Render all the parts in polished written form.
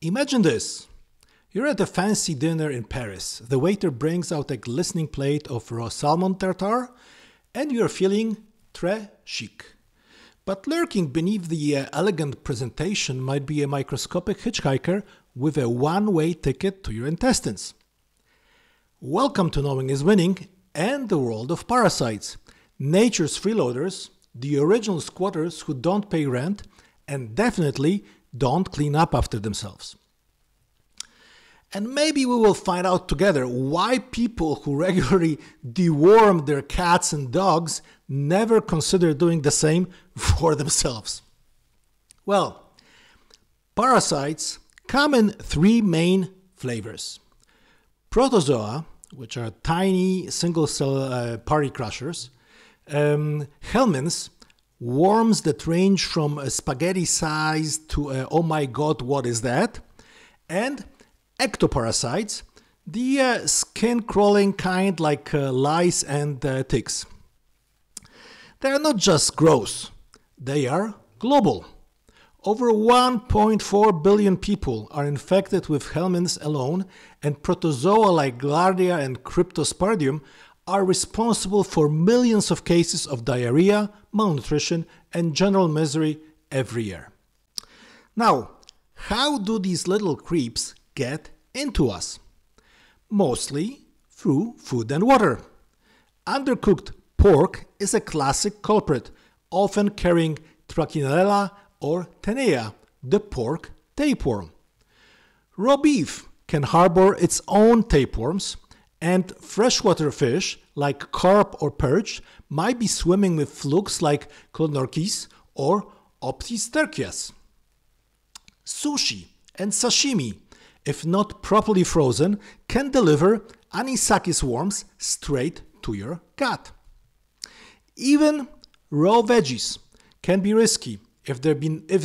Imagine this. You're at a fancy dinner in Paris. The waiter brings out a glistening plate of raw salmon tartare and you're feeling très chic. But lurking beneath the elegant presentation might be a microscopic hitchhiker with a one-way ticket to your intestines. Welcome to Knowing is Winning and the world of parasites, nature's freeloaders, the original squatters who don't pay rent and definitely don't clean up after themselves. And maybe we will find out together why people who regularly deworm their cats and dogs never consider doing the same for themselves. Well, parasites come in three main flavors. Protozoa, which are tiny single-cell party crushers, helminths, worms that range from spaghetti size to oh my god, what is that? And ectoparasites, the skin-crawling kind like lice and ticks. They are not just gross, they are global. Over 1.4 billion people are infected with helminths alone, and protozoa like Giardia and Cryptosporidium are responsible for millions of cases of diarrhea, malnutrition, and general misery every year. Now, how do these little creeps get into us? Mostly through food and water. Undercooked pork is a classic culprit, often carrying trichinella or tenia, the pork tapeworm. Raw beef can harbor its own tapeworms, and freshwater fish like carp or perch might be swimming with flukes like Clonorchis or Opisthorchis. Sushi and sashimi, if not properly frozen, can deliver anisakis worms straight to your gut. Even raw veggies can be risky if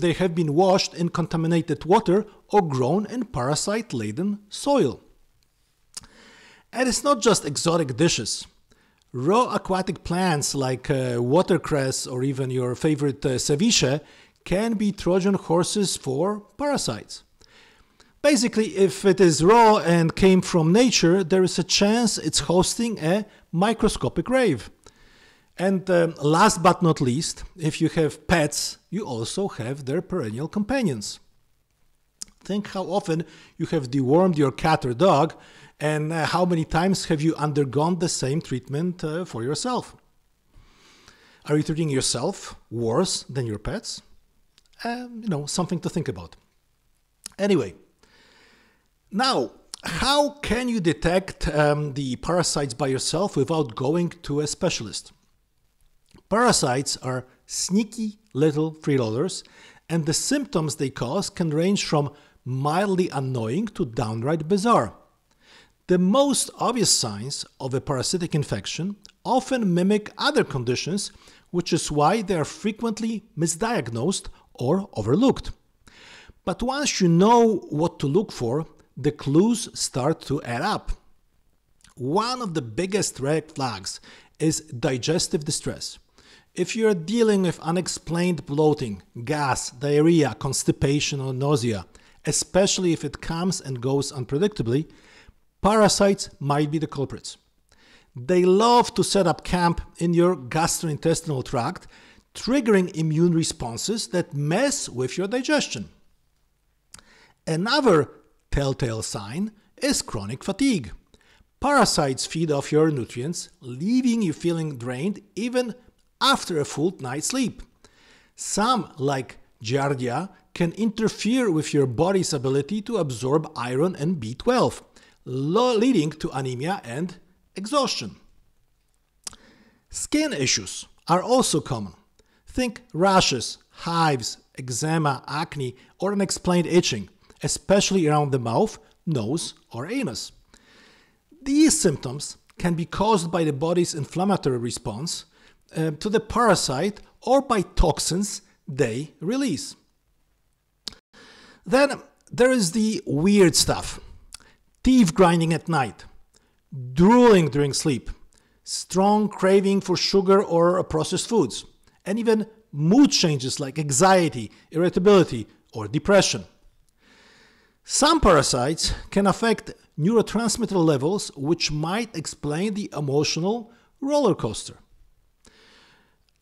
they have been washed in contaminated water or grown in parasite-laden soil. And it's not just exotic dishes. Raw aquatic plants like watercress or even your favorite ceviche can be Trojan horses for parasites. Basically, if it is raw and came from nature, there is a chance it's hosting a microscopic rave. And last but not least, if you have pets, you also have their perennial companions. Think how often you have dewormed your cat or dog, and how many times have you undergone the same treatment for yourself? Are you treating yourself worse than your pets? You know, something to think about. Anyway, now, how can you detect the parasites by yourself without going to a specialist? Parasites are sneaky little freeloaders, and the symptoms they cause can range from mildly annoying to downright bizarre. The most obvious signs of a parasitic infection often mimic other conditions, which is why they are frequently misdiagnosed or overlooked. But once you know what to look for, the clues start to add up. One of the biggest red flags is digestive distress. If you're dealing with unexplained bloating, gas, diarrhea, constipation, or nausea, especially if it comes and goes unpredictably, parasites might be the culprits. They love to set up camp in your gastrointestinal tract, triggering immune responses that mess with your digestion. Another telltale sign is chronic fatigue. Parasites feed off your nutrients, leaving you feeling drained even after a full night's sleep. Some, like Giardia, can interfere with your body's ability to absorb iron and B12, leading to anemia and exhaustion. Skin issues are also common. Think rashes, hives, eczema, acne, or unexplained itching, especially around the mouth, nose, or anus. These symptoms can be caused by the body's inflammatory response to the parasite or by toxins they release. Then there is the weird stuff. Teeth grinding at night, drooling during sleep, strong craving for sugar or processed foods, and even mood changes like anxiety, irritability, or depression. Some parasites can affect neurotransmitter levels, which might explain the emotional roller coaster.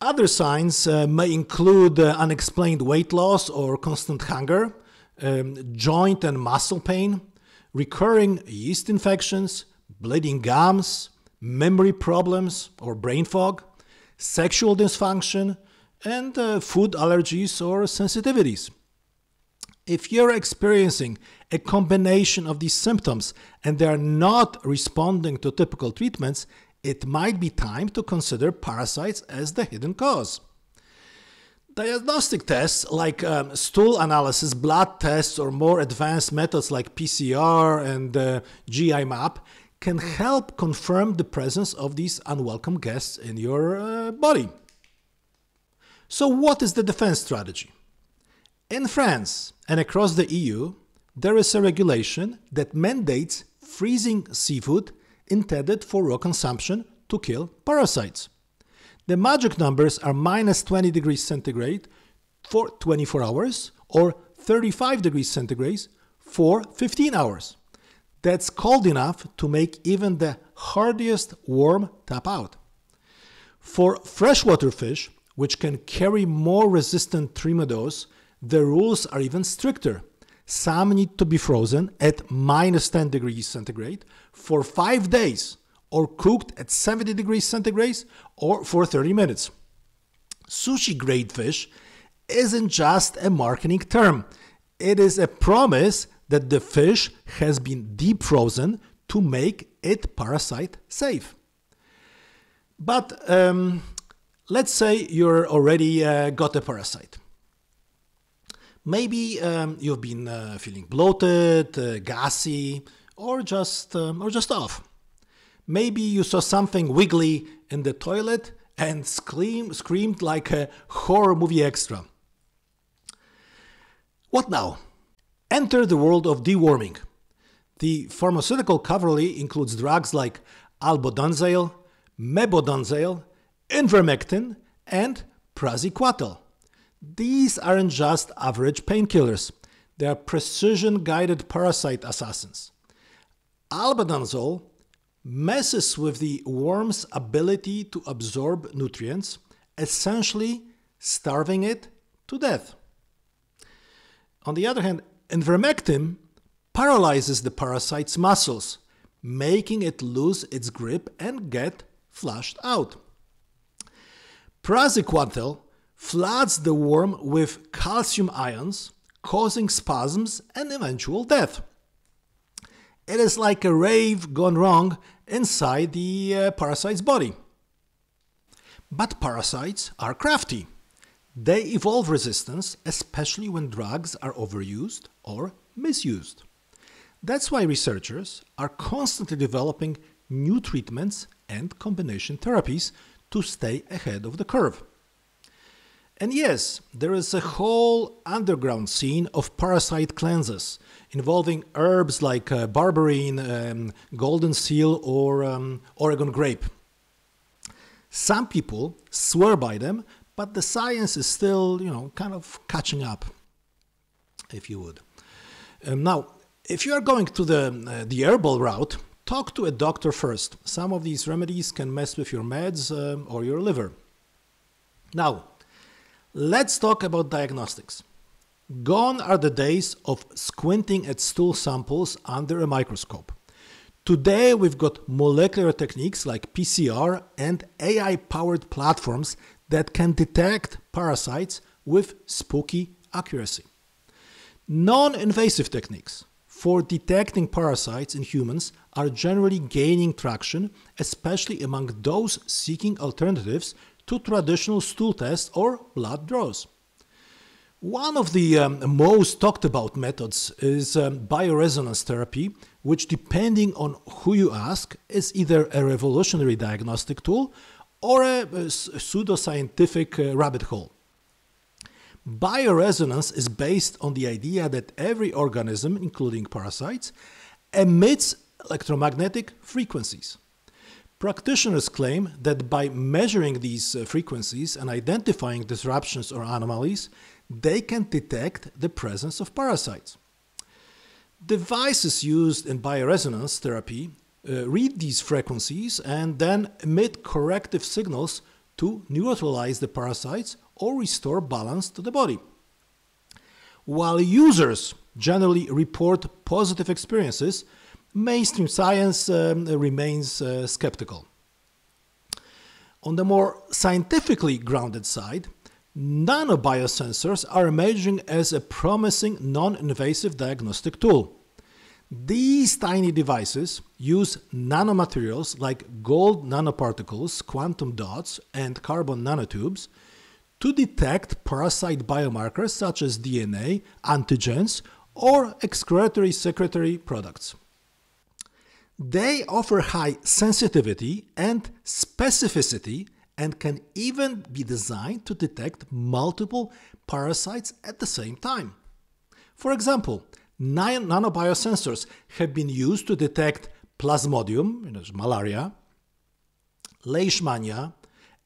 Other signs may include unexplained weight loss or constant hunger, joint and muscle pain, recurring yeast infections, bleeding gums, memory problems or brain fog, sexual dysfunction, and food allergies or sensitivities. If you're experiencing a combination of these symptoms and they are not responding to typical treatments, it might be time to consider parasites as the hidden cause. Diagnostic tests like stool analysis, blood tests, or more advanced methods like PCR and GI MAP can help confirm the presence of these unwelcome guests in your body. So what is the defense strategy? In France and across the EU, there is a regulation that mandates freezing seafood intended for raw consumption to kill parasites. The magic numbers are -20°C for 24 hours or 35°C for 15 hours. That's cold enough to make even the hardiest worm tap out. For freshwater fish, which can carry more resistant trematodes, the rules are even stricter. Some need to be frozen at -10°C for 5 days or cooked at 70°C or for 30 minutes. Sushi-grade fish isn't just a marketing term. It is a promise that the fish has been deep frozen to make it parasite safe. But let's say you're already got a parasite. Maybe you've been feeling bloated, gassy, or just off. Maybe you saw something wiggly in the toilet and screamed like a horror movie extra. What now? Enter the world of deworming. The pharmaceutical coverley includes drugs like albendazole, mebendazole, ivermectin, and praziquantel. These aren't just average painkillers. They are precision-guided parasite assassins. Albendazole messes with the worm's ability to absorb nutrients, essentially starving it to death. On the other hand, ivermectin paralyzes the parasite's muscles, making it lose its grip and get flushed out. Praziquantel floods the worm with calcium ions, causing spasms and eventual death. It is like a rave gone wrong inside the parasite's body. But parasites are crafty. They evolve resistance, especially when drugs are overused or misused. That's why researchers are constantly developing new treatments and combination therapies to stay ahead of the curve. And yes, there is a whole underground scene of parasite cleanses involving herbs like barberry, Golden Seal, or Oregon grape. Some people swear by them, but the science is still, kind of catching up, if you would. Now, if you are going to the herbal route, talk to a doctor first. Some of these remedies can mess with your meds or your liver. Now, let's talk about diagnostics. Gone are the days of squinting at stool samples under a microscope. Today we've got molecular techniques like PCR and AI-powered platforms that can detect parasites with spooky accuracy. Non-invasive techniques for detecting parasites in humans are generally gaining traction, especially among those seeking alternatives to traditional stool tests or blood draws. One of the most talked about methods is bioresonance therapy, which, depending on who you ask, is either a revolutionary diagnostic tool or a pseudoscientific rabbit hole. Bioresonance is based on the idea that every organism, including parasites, emits electromagnetic frequencies. Practitioners claim that by measuring these frequencies and identifying disruptions or anomalies, they can detect the presence of parasites. Devices used in bioresonance therapy read these frequencies and then emit corrective signals to neutralize the parasites or restore balance to the body. While users generally report positive experiences, mainstream science remains skeptical. On the more scientifically grounded side, nanobiosensors are emerging as a promising non-invasive diagnostic tool. These tiny devices use nanomaterials like gold nanoparticles, quantum dots, and carbon nanotubes to detect parasite biomarkers such as DNA, antigens, or excretory-secretory products. They offer high sensitivity and specificity and can even be designed to detect multiple parasites at the same time. For example, nanobiosensors have been used to detect plasmodium, malaria, leishmania,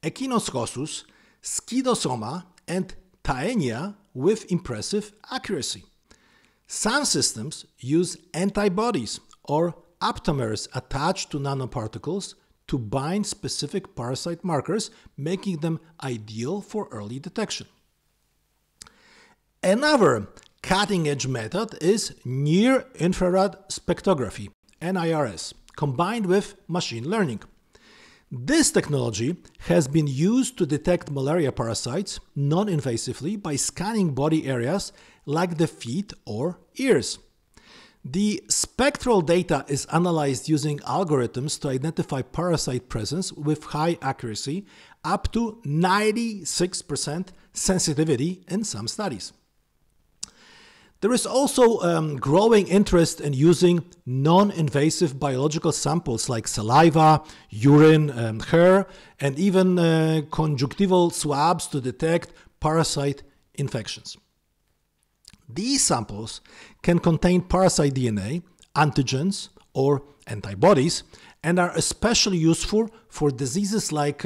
Echinococcus, Schistosoma, and tenia with impressive accuracy. Some systems use antibodies or Aptamers attached to nanoparticles to bind specific parasite markers, making them ideal for early detection. Another cutting-edge method is near infrared spectroscopy, NIRS, combined with machine learning. This technology has been used to detect malaria parasites non-invasively by scanning body areas like the feet or ears. The spectral data is analyzed using algorithms to identify parasite presence with high accuracy, up to 96% sensitivity in some studies. There is also growing interest in using non-invasive biological samples like saliva, urine, hair, and even conjunctival swabs to detect parasite infections. These samples can contain parasite DNA, antigens, or antibodies, and are especially useful for diseases like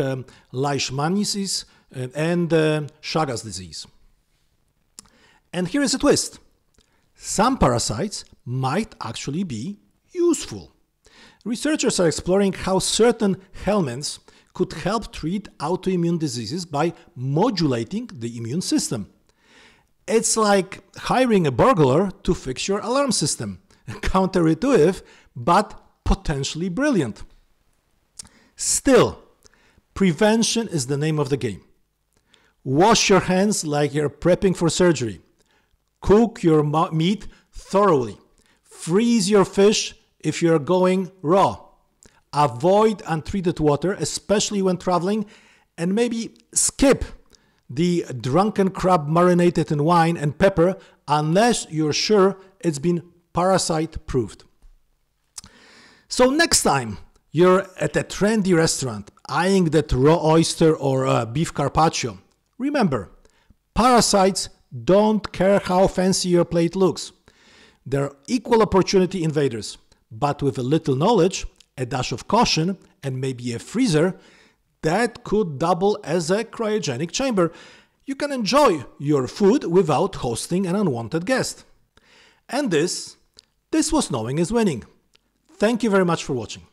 leishmaniasis and Chagas disease. And here is a twist. Some parasites might actually be useful. Researchers are exploring how certain helminths could help treat autoimmune diseases by modulating the immune system. It's like hiring a burglar to fix your alarm system. Counterintuitive, but potentially brilliant. Still, prevention is the name of the game. Wash your hands like you're prepping for surgery. Cook your meat thoroughly. Freeze your fish if you're going raw. Avoid untreated water, especially when traveling, and maybe skip the drunken crab marinated in wine and pepper unless you're sure it's been parasite-proofed. So next time you're at a trendy restaurant eyeing that raw oyster or beef carpaccio, remember, parasites don't care how fancy your plate looks. They're equal opportunity invaders, but with a little knowledge, a dash of caution, and maybe a freezer, that could double as a cryogenic chamber. You can enjoy your food without hosting an unwanted guest. And this was Knowing is Winning. Thank you very much for watching.